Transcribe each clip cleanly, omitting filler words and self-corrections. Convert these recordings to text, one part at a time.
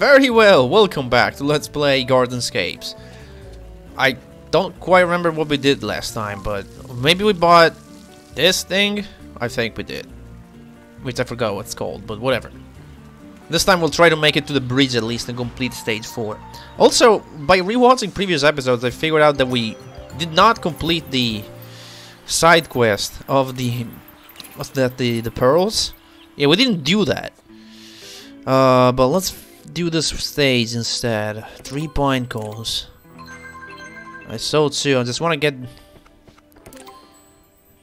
Very well, welcome back to Let's Play Gardenscapes. I don't quite remember what we did last time, but maybe we bought this thing? I think we did. Which I forgot what it's called, but whatever. This time we'll try to make it to the bridge at least and complete stage 4. Also, by rewatching previous episodes, I figured out that we did not complete the side quest of the... what's that, the pearls? Yeah, we didn't do that. But let's do this stage instead. 3 pine cones. I sold 2. I just want to get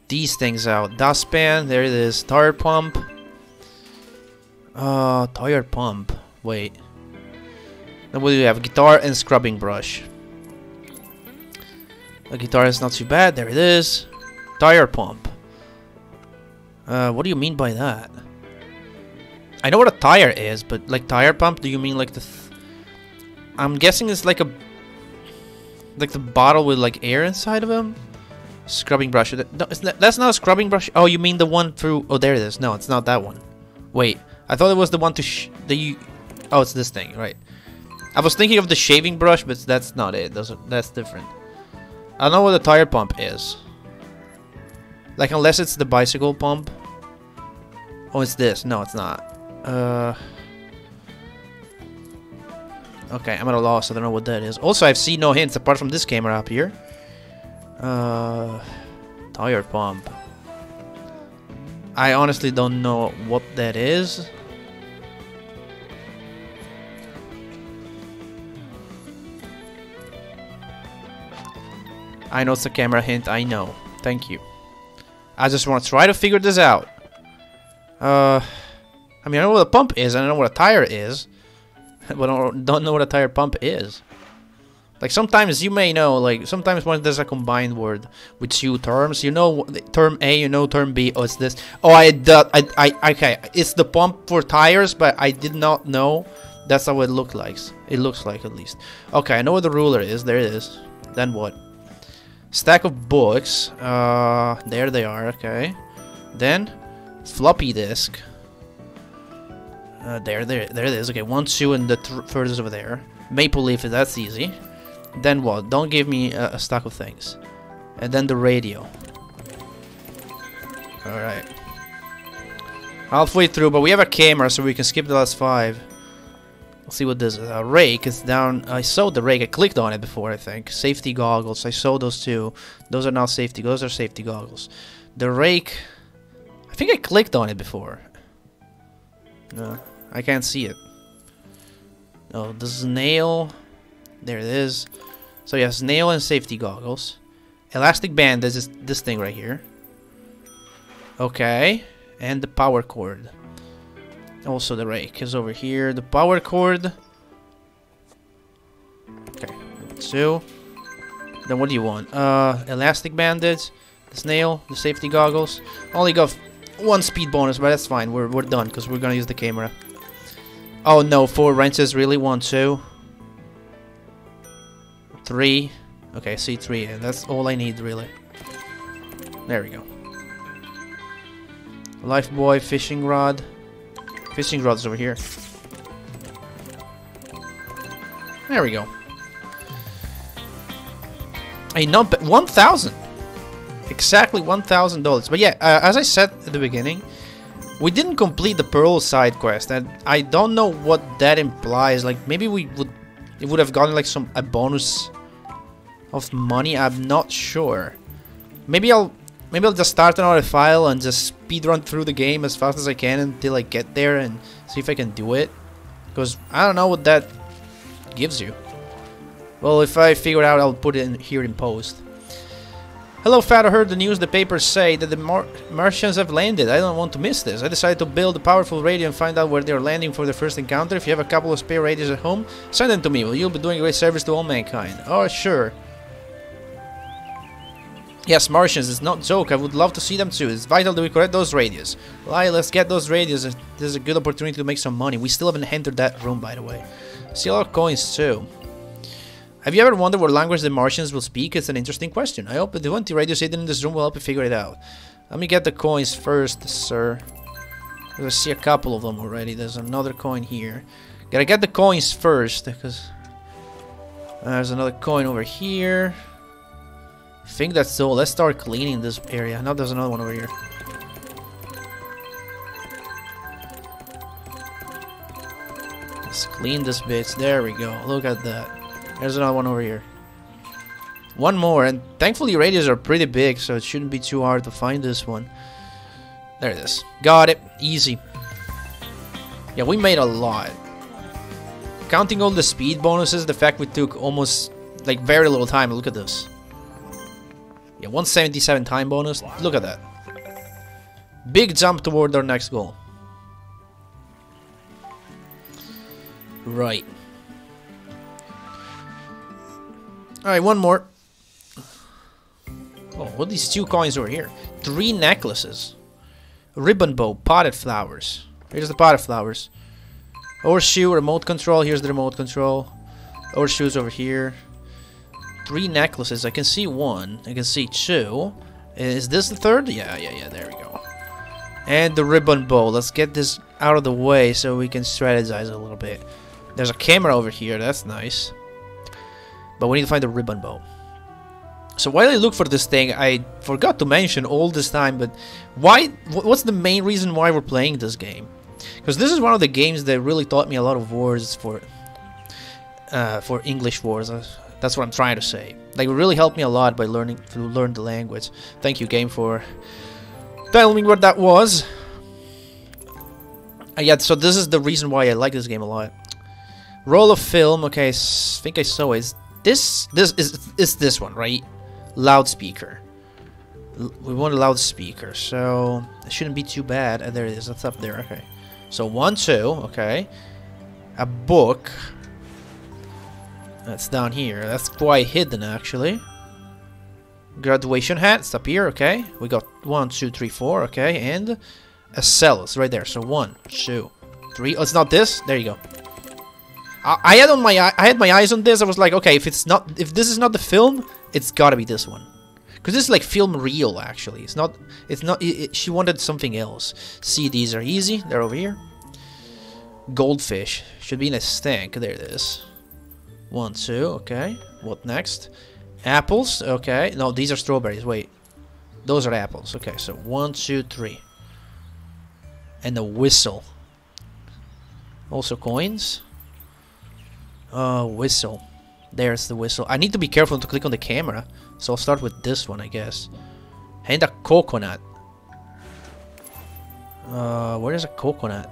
these things out. Dustpan, there it is. Tire pump. Tire pump. Wait. Then what do we have? Guitar and scrubbing brush. The guitar is not too bad. There it is. Tire pump. What do you mean by that? I know what a tire is, but like tire pump, do you mean like the... I'm guessing it's like a... like the bottle with like air inside of him? Scrubbing brush. No, that's not a scrubbing brush. Oh, you mean the one through... oh, there it is. No, it's not that one. Wait, I thought it was the one to... oh, it's this thing, right. I was thinking of the shaving brush, but that's not it. That's different. I don't know what a tire pump is. Like, unless it's the bicycle pump. Oh, it's this. No, it's not. Okay, I'm at a loss. I don't know what that is. Also, I've seen no hints apart from this camera up here. Tire pump. I honestly don't know what that is. I know it's a camera hint. I know. Thank you. I just want to try to figure this out. I mean, I know what a pump is, and I know what a tire is, but I don't know what a tire pump is. Like, sometimes you may know, like, sometimes when there's a combined word with two terms, you know term A, you know term B, oh, it's this. Oh, okay, it's the pump for tires, but I did not know that's how it looked like. It looks like, at least. Okay, I know what the ruler is, there it is. Then what? Stack of books, there they are, okay. Then, floppy disk. There it is. Okay, 1, 2, and the furthest over there. Maple leaf, that's easy. Then what? Don't give me a stack of things. And then the radio. Alright. Halfway through, but we have a camera, so we can skip the last 5. Let's see what this is. Rake is down. I saw the rake. I clicked on it before, I think. Safety goggles. I saw those 2. Those are not safety. Those are safety goggles. The rake. I think I clicked on it before. No. I can't see it. Oh, this is nail. There it is. So yes, nail and safety goggles. Elastic band, this is this thing right here. Okay. And the power cord. Also the rake is over here. The power cord. Okay. 2. Then what do you want? Elastic bandage. This nail. The safety goggles. Only got 1 speed bonus, but that's fine. We're done because we're gonna use the camera. Oh no, 4 wrenches really. 1, 2, 3. Okay, I see 3, and that's all I need really. There we go. Life buoy, fishing rod. Fishing rod's over here. There we go. Hey, not 1,000. Exactly $1,000. But yeah, as I said at the beginning, we didn't complete the Pearl side quest, and I don't know what that implies. Like, maybe it would have gotten like a bonus of money. I'm not sure. Maybe I'll just start another file and just speedrun through the game as fast as I can until I get there and see if I can do it. Because I don't know what that gives you. Well, if I figure it out, I'll put it in here in post. Hello, Fado, heard the news. The papers say that the Martians have landed. I don't want to miss this. I decided to build a powerful radio and find out where they're landing for their first encounter. If you have a couple of spare radios at home, send them to me. Well, you'll be doing a great service to all mankind. Oh, sure. Yes, Martians, it's not a joke. I would love to see them too. It's vital that we collect those radios. Well, let's get those radios. This is a good opportunity to make some money. We still haven't entered that room, by the way. See our coins too. Have you ever wondered what language the Martians will speak? It's an interesting question. I hope the 20 radios hidden in this room will help you figure it out. Let me get the coins first, sir. I see a couple of them already. There's another coin here. Gotta get the coins first, because there's another coin over here. I think that's so. Let's start cleaning this area. Now there's another one over here. Let's clean this bit. There we go. Look at that. There's another one over here. One more, and thankfully radios are pretty big, so it shouldn't be too hard to find this one. There it is. Got it. Easy. Yeah, we made a lot. Counting all the speed bonuses, the fact we took almost, like, very little time. Look at this. Yeah, 177 time bonus. Look at that. Big jump toward our next goal. Right. Alright, one more. Oh, what are these two coins over here? Three necklaces. Ribbon bow, potted flowers. Here's the potted flowers. Horseshoe, remote control. Here's the remote control. Horseshoes over here. Three necklaces. I can see one. I can see two. Is this the third? Yeah. There we go. And the ribbon bow. Let's get this out of the way so we can strategize a little bit. There's a camera over here. That's nice. But we need to find the ribbon bow. So while I look for this thing, I forgot to mention all this time, but what's the main reason why we're playing this game? Because this is one of the games that really taught me a lot of words for English words. That's what I'm trying to say. Like, it really helped me a lot by learning to learn the language. Thank you, game, for telling me what that was. Yeah, so this is the reason why I like this game a lot. Roll of film. Okay, I think I saw it. This is this one, right? Loudspeaker. We want a loudspeaker, so it shouldn't be too bad. There it is. That's up there. Okay. So 1, 2. Okay. A book. That's down here. That's quite hidden, actually. Graduation hat. It's up here. Okay. We got 1, 2, 3, 4. Okay, and a cell. It's right there. So 1, 2, 3. Oh, it's not this. There you go. I had my eyes on this. I was like, okay, if this is not the film, it's got to be this one, because this is like film reel. Actually, she wanted something else. CDs are easy. They're over here. Goldfish should be in a tank. There it is. 1, 2. Okay. What next? Apples. Okay. No, these are strawberries. Wait, those are apples. Okay. So 1, 2, 3. And a whistle. Also coins. Whistle. There's the whistle. I need to be careful to click on the camera, so I'll start with this one, I guess. And a coconut. Where is a coconut?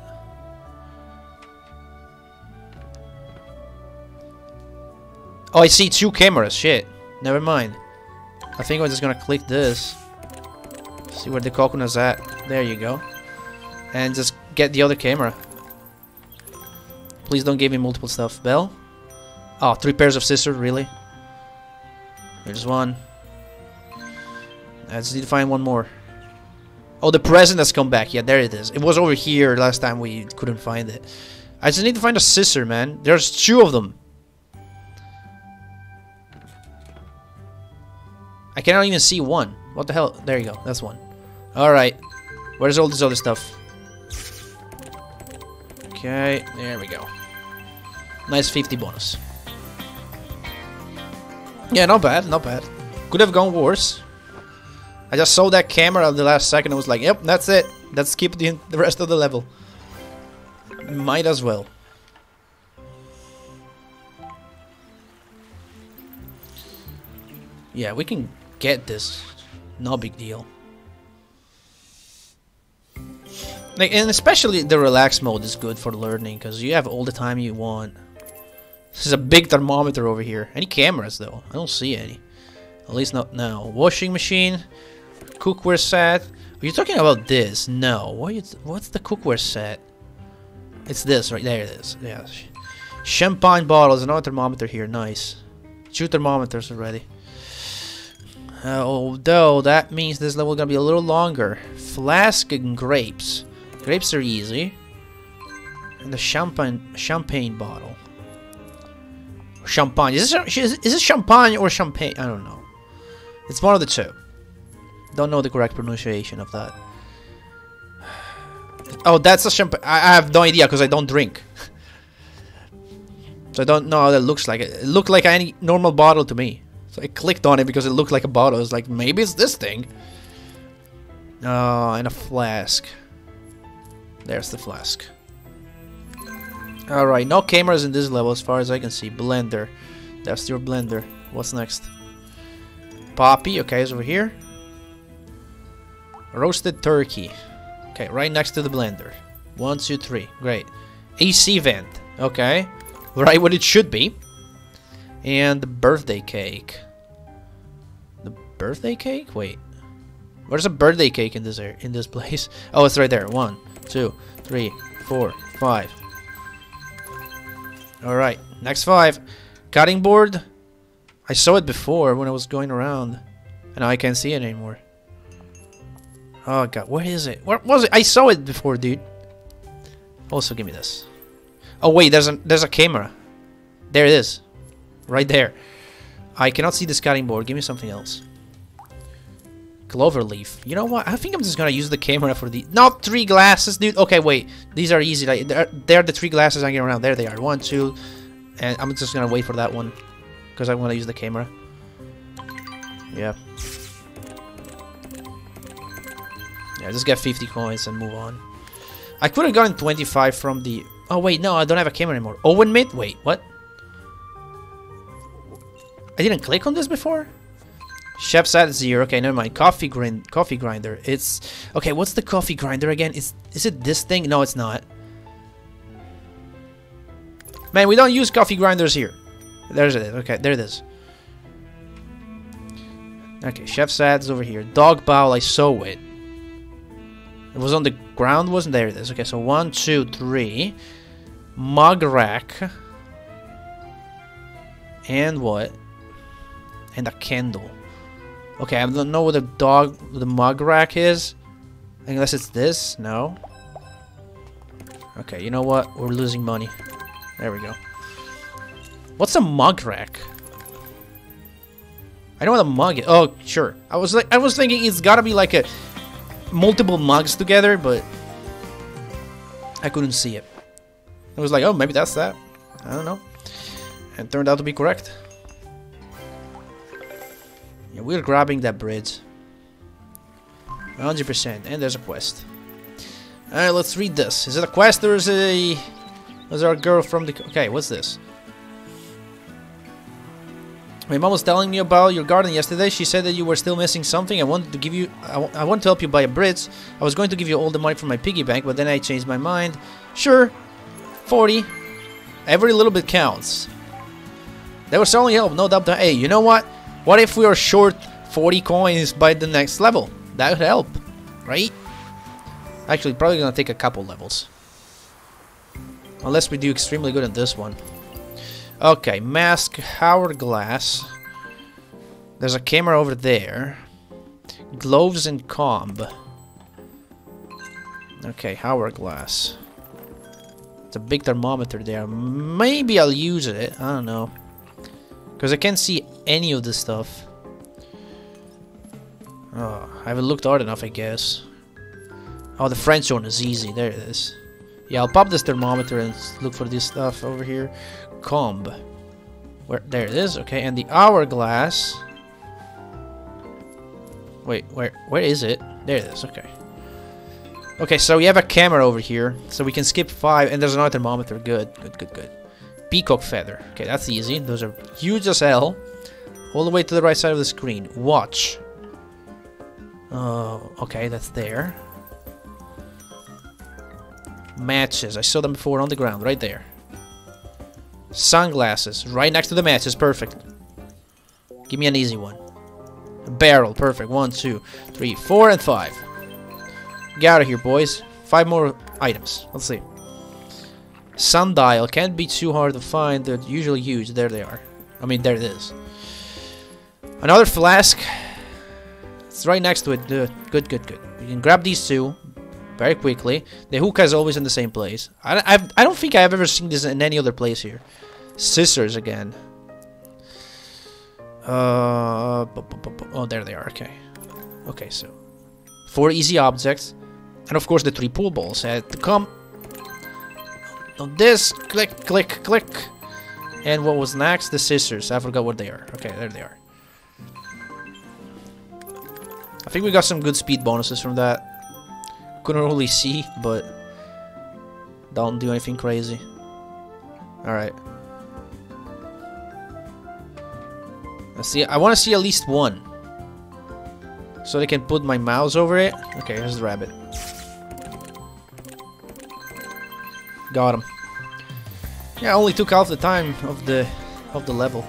Oh, I see two cameras. Shit. Never mind. I think I'm just gonna click this. See where the coconut's at. There you go. And just get the other camera. Please don't give me multiple stuff. Bell. Oh, 3 pairs of scissors, really? There's one. I just need to find one more. Oh, the present has come back. Yeah, there it is. It was over here last time we couldn't find it. I just need to find a scissor, man. There's 2 of them. I cannot even see one. What the hell? There you go. That's one. Alright. Where's all this other stuff? Okay. There we go. Nice 50 bonus. Yeah, not bad, not bad. Could have gone worse. I just saw that camera at the last second and was like, yep, that's it. Let's skip the rest of the level. Might as well. Yeah, we can get this. No big deal. Like, and especially the relaxed mode is good for learning, because you have all the time you want. This is a big thermometer over here. Any cameras, though? I don't see any. At least not now. Washing machine. Cookware set. Are you talking about this? No. What's the cookware set? It's this, right? There it is. Yeah. Champagne bottles. Another thermometer here. Nice. 2 thermometers already. Although, that means this level is going to be a little longer. Flask and grapes. Grapes are easy. And the champagne bottle. Champagne. Is this champagne or champagne? I don't know. It's one of the two. Don't know the correct pronunciation of that. Oh, that's a champagne. I have no idea because I don't drink. So I don't know how that looks like. It looked like any normal bottle to me. So I clicked on it because it looked like a bottle. It's like, maybe it's this thing. Oh, and a flask. There's the flask. Alright, no cameras in this level as far as I can see. Blender. That's your blender. What's next? Poppy. Okay, it's over here. Roasted turkey. Okay, right next to the blender. 1, 2, 3. Great. AC vent. Okay. Right what it should be. And the birthday cake. The birthday cake? Wait. Where's a birthday cake in this area, in this place? Oh, it's right there. 1, 2, 3, 4, 5. Alright, next 5. Cutting board. I saw it before when I was going around. And now I can't see it anymore. Oh god, where is it? Where was it? I saw it before, dude. Also, give me this. Oh wait, there's a camera. There it is. Right there. I cannot see this cutting board. Give me something else. Clover leaf. You know what? I think I'm just gonna use the camera for the... Not 3 glasses, dude. Okay, wait. These are easy. Like, they're the 3 glasses I get around. There they are. 1, 2. And I'm just gonna wait for that one. Because I want to use the camera. Yeah. Yeah, just get 50 coins and move on. I could have gotten 25 from the... Oh, wait. No, I don't have a camera anymore. Owen Mitt? Wait, what? I didn't click on this before? Chef's at 0. Okay, never mind. Coffee grinder. It's... Okay, what's the coffee grinder again? Is it this thing? No, it's not. Man, we don't use coffee grinders here. There's it. Okay, there it is. Okay, Chef's ads over here. Dog bowl, I saw it. It was on the ground, wasn't there? It is. Okay, so 1, 2, 3. Mug rack. And what? And a candle. Okay, I don't know what the mug rack is. Unless it's this? No. Okay, you know what? We're losing money. There we go. What's a mug rack? I know what a mug is. Oh, sure. I was thinking it's gotta be like a multiple mugs together, but I couldn't see it. I was like, oh, maybe that's that. I don't know. And it turned out to be correct. Yeah, we're grabbing that bridge. 100%. And there's a quest. Alright, let's read this. Is it a quest or is it a... Was there a girl from the... Okay, what's this? My mom was telling me about your garden yesterday. She said that you were still missing something. I want to help you buy a bridge. I was going to give you all the money from my piggy bank, but then I changed my mind. Sure. 40. Every little bit counts. They were selling help, no doubt. Hey, you know what? What if we are short 40 coins by the next level? That would help, right? Actually, probably gonna take a couple levels. Unless we do extremely good at this one. Okay, mask, hourglass. There's a camera over there. Gloves and comb. Okay, hourglass. It's a big thermometer there. Maybe I'll use it. I don't know. Because I can't see any of this stuff. Oh, I haven't looked hard enough, I guess. Oh, the French one is easy. There it is. Yeah, I'll pop this thermometer and look for this stuff over here. Comb. Where? There it is. Okay, and the hourglass. Wait, where is it? There it is. Okay. Okay, so we have a camera over here. So we can skip 5. And there's another thermometer. Good, good, good, good. Peacock feather. Okay, that's easy. Those are huge as hell. All the way to the right side of the screen. Watch. Oh, okay, that's there. Matches. I saw them before on the ground, right there. Sunglasses, right next to the matches. Perfect. Give me an easy one. A barrel, perfect. 1, 2, 3, 4, and 5. Get out of here, boys. 5 more items. Let's see. Sundial. Can't be too hard to find. They're usually huge. There they are. I mean, there it is. Another flask. It's right next to it. Good, good, good. You can grab these 2. Very quickly. The hookah is always in the same place. I don't think I've ever seen this in any other place here. Scissors again. Oh, there they are. Okay. Okay, so 4 easy objects. And of course the 3 pool balls had to come. On this. Click, click, click. And what was next? The scissors. I forgot what they are. Okay, there they are. I think we got some good speed bonuses from that. Couldn't really see, but don't do anything crazy. Alright. Let's see. I want to see at least one. So they can put my mouse over it. Okay, here's the rabbit. Got him. Yeah, I only took half the time of the level.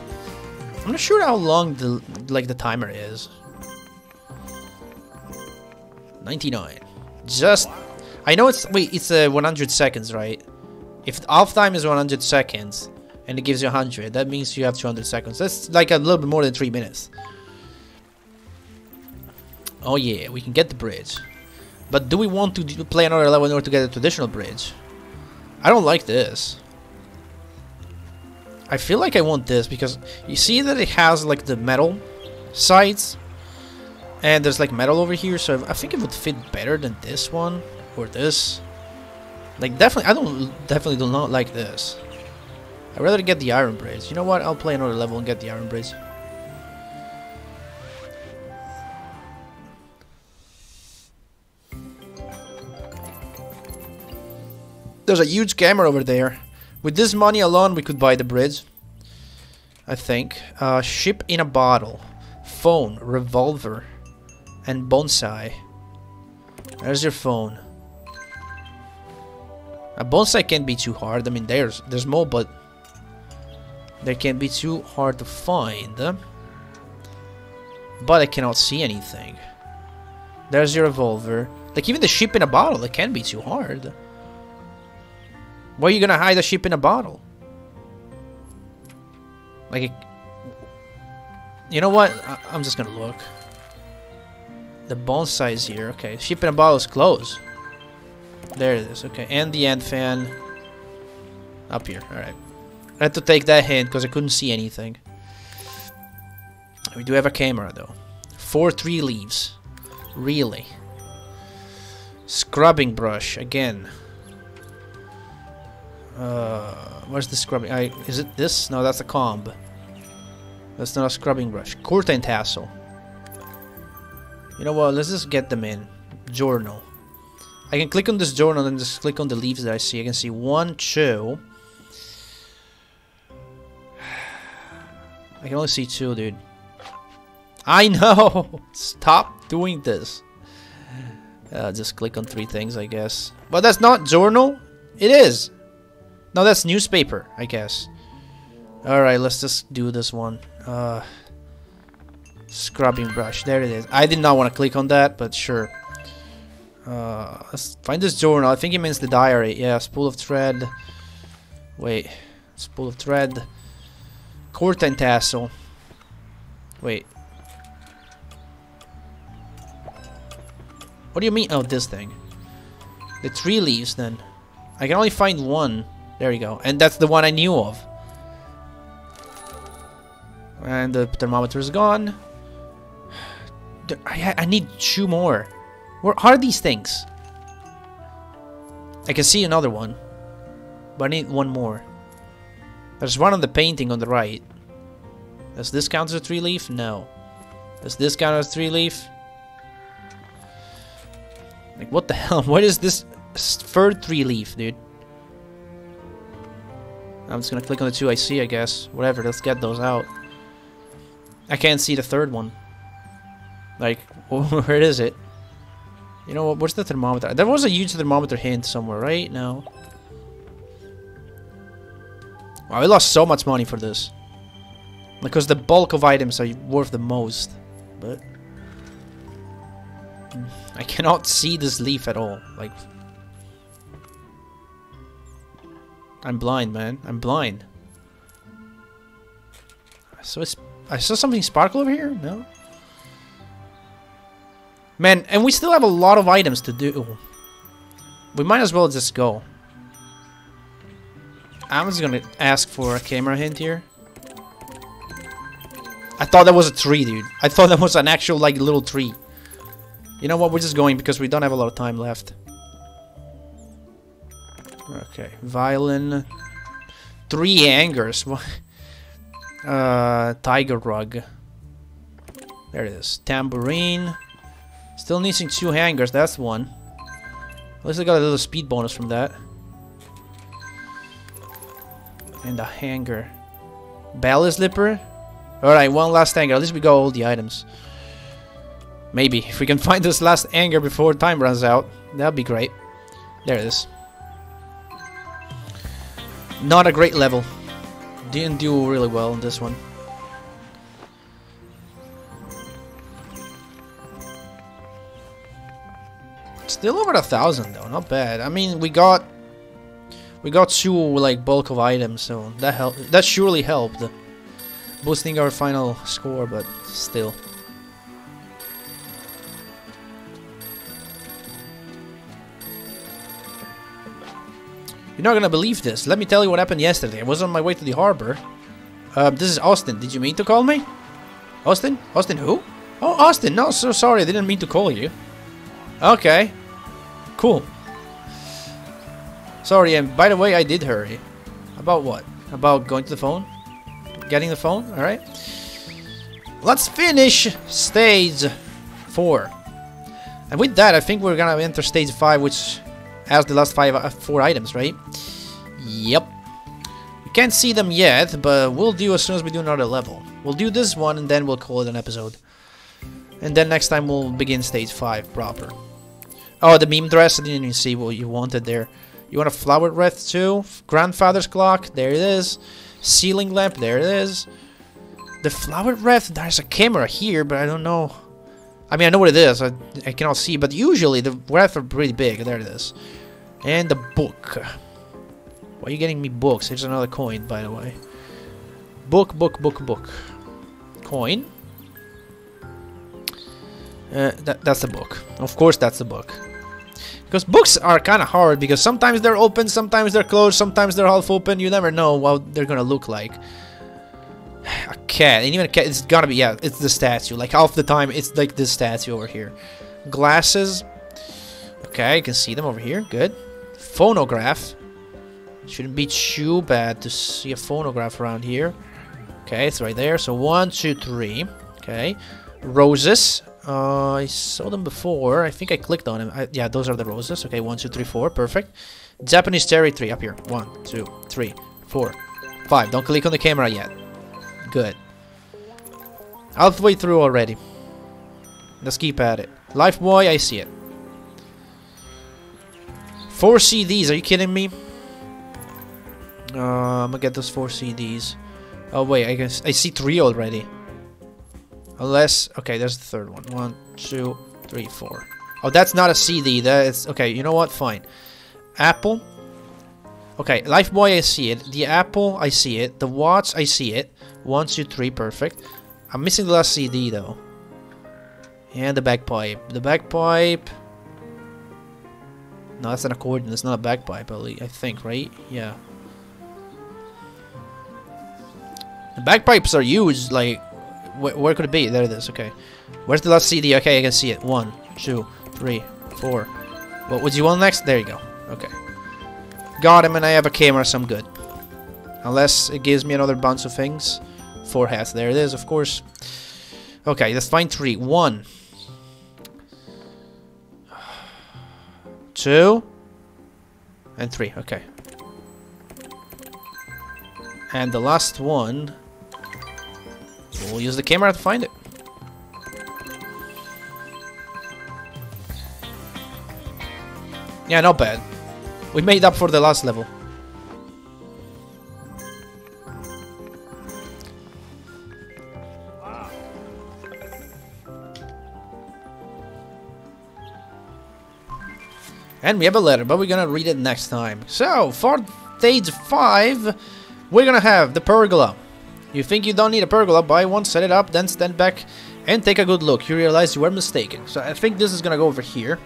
I'm not sure how long the timer is. 99. Just, I know it's, wait, it's 100 seconds, right? If half time is 100 seconds and it gives you 100, that means you have 200 seconds. That's like a little bit more than 3 minutes. Oh yeah, we can get the bridge. But do we want to play another level in order to get a traditional bridge? I don't like this. I feel like I want this because you see that it has like the metal sides. And there's like metal over here, so I think it would fit better than this one or this. Like definitely, I definitely do not like this. I'd rather get the iron bridge. You know what? I'll play another level and get the iron bridge. There's a huge camera over there. With this money alone, we could buy the bridge. I think. Ship in a bottle, phone, revolver. And bonsai. There's your phone. A bonsai can't be too hard. I mean, there's more, but they can't be too hard to find. But I cannot see anything. There's your revolver. Like even the ship in a bottle, it can't be too hard. Where are you gonna hide a ship in a bottle? Like, you know what? I'm just gonna look. The bonsai is here. Okay, ship in a bottle is closed. There it is. Okay, and the end fan up here. All right, I had to take that hint because I couldn't see anything. We do have a camera though. 4-3 leaves. Really. Scrubbing brush again. Where's the scrubbing? Is it this? No, that's a comb. That's not a scrubbing brush. Curtain tassel. You know what, let's just get them in. Journal. I can click on this journal and just click on the leaves that I see. I can see 1, 2. I can only see 2, dude. I know! Stop doing this. Just click on 3 things, I guess. But that's not journal. It is. No, that's newspaper, I guess. Alright, let's just do this one. Scrubbing brush, there it is. I did not want to click on that, but sure. Let's find this journal. I think it means the diary. Yeah, spool of thread. Wait, spool of thread. Curtain tassel. Wait. What do you mean? Oh, this thing. The 3 leaves then. I can only find 1. There you go. And that's the one I knew of. And the thermometer is gone. I need 2 more. Where are these things? I can see another one, but I need 1 more. There's one on the painting on the right. Does this count as a 3-leaf? No. Does this count as a 3-leaf? Like what the hell? What is this third 3-leaf, dude? I'm just gonna click on the 2 I see, I guess. Whatever, let's get those out. I can't see the 3rd one. Like, where is it? You know what? What's the thermometer? There was a huge thermometer hint somewhere, right? No. Wow, I lost so much money for this. Because the bulk of items are worth the most. But I cannot see this leaf at all. Like, I'm blind, man. I'm blind. So it's. I saw something sparkle over here? No? Man, and we still have a lot of items to do. We might as well just go. I'm just gonna ask for a camera hint here. I thought that was a tree, dude. I thought that was an actual, like, little tree. You know what? We're just going because we don't have a lot of time left. Okay. Violin. 3 hangers. What? tiger rug. There it is. Tambourine. Still needing 2 hangers. That's one. At least I got a little speed bonus from that. And a hanger. Ballast slipper. Alright, one last hanger. At least we got all the items. Maybe. If we can find this last hanger before time runs out, that'd be great. There it is. Not a great level. Didn't do really well in this one. Still over 1,000 though, not bad. I mean, we got 2 like bulk of items, so that helped. That surely helped, boosting our final score. But still, you're not gonna believe this. Let me tell you what happened yesterday. I was on my way to the harbor. This is Austin. Did you mean to call me? Austin? Austin who? Oh, Austin. No, so sorry. I didn't mean to call you. Okay. Cool. Sorry, and by the way, I did hurry. About what? About going to the phone? Getting the phone? Alright. Let's finish stage 4. And with that, I think we're gonna enter stage 5, which has the last 4 items, right? Yep. We can't see them yet, but we'll do as soon as we do another level. We'll do this one, and then we'll call it an episode. And then next time we'll begin stage 5 proper. Oh, the meme dress. I didn't even see what you wanted there. You want a flower wreath too? Grandfather's clock. There it is. Ceiling lamp. There it is. The flower wreath. There's a camera here, but I don't know. I mean, I know what it is. I cannot see, but usually the wreath are pretty big. There it is. And the book. Why are you getting me books? Here's another coin, by the way. Book, book, book, book. Coin. That's the book. Of course that's the book. Because books are kind of hard, because sometimes they're open, sometimes they're closed, sometimes they're half open. You never know what they're gonna look like. A cat, and even a cat, it's gotta be, yeah, it's the statue. Like half the time, it's like this statue over here. Glasses. Okay, you can see them over here, good. Phonograph. Shouldn't be too bad to see a phonograph around here. Okay, it's right there, so 1, 2, 3. Okay. Roses. I saw them before. I think I clicked on them. Yeah, those are the roses. Okay, 1, 2, 3, 4. Perfect. Japanese territory up here. 1, 2, 3, 4, 5. Don't click on the camera yet. Good. Halfway through already. Let's keep at it. Life Boy, I see it. 4 CDs. Are you kidding me? I'm gonna get those 4 CDs. Oh wait, I guess I see 3 already. Unless, okay, there's the third one. 1, 2, 3, 4. Oh, that's not a CD. That's okay. You know what? Fine. Apple. Okay, Life Boy, I see it. The apple, I see it. The watch, I see it. 1, 2, 3, perfect. I'm missing the last CD though. And the bagpipe. The bagpipe. No, that's an accordion. It's not a bagpipe. I think, right? Yeah. The bagpipes are used like. Where could it be? There it is. Okay. Where's the last CD? Okay, I can see it. 1, 2, 3, 4. What would you want next? There you go. Okay. Got him, and I have a camera, so I'm good. Unless it gives me another bunch of things. 4 hats. There it is, of course. Okay, let's find 3. 1, 2, and 3. Okay. And the last one. We'll use the camera to find it. Yeah, not bad. We made up for the last level. Wow. And we have a letter, but we're gonna read it next time. So, for stage 5, we're gonna have the pergola. You think you don't need a pergola, buy one, set it up, then stand back and take a good look. You realize you were mistaken. So I think this is gonna go over here.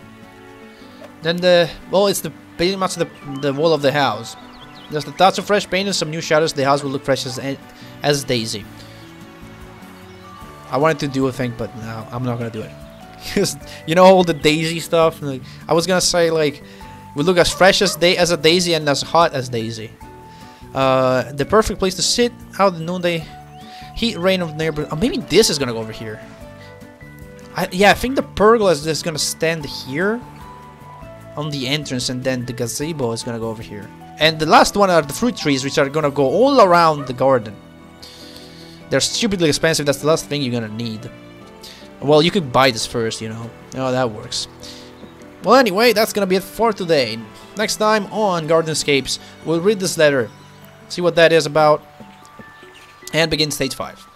Then the, well, it's the pretty much the wall of the house. There's the touch of fresh paint and some new shadows. The house will look fresh as Daisy. I wanted to do a thing, but no, I'm not gonna do it. Because you know all the Daisy stuff. Like, I was gonna say like we look as fresh as a Daisy and as hot as Daisy. The perfect place to sit out the noonday Heat, rain of neighborhood. Oh, maybe this is gonna go over here. Yeah, I think the pergola is just gonna stand here on the entrance, and then the gazebo is gonna go over here. And the last one are the fruit trees, which are gonna go all around the garden. They're stupidly expensive. That's the last thing you're gonna need. Well, you could buy this first, you know. Oh, that works. Well, anyway, that's gonna be it for today. Next time on Gardenscapes, we'll read this letter, see what that is about, and begin stage 5.